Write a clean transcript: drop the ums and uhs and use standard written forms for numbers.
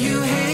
you hate.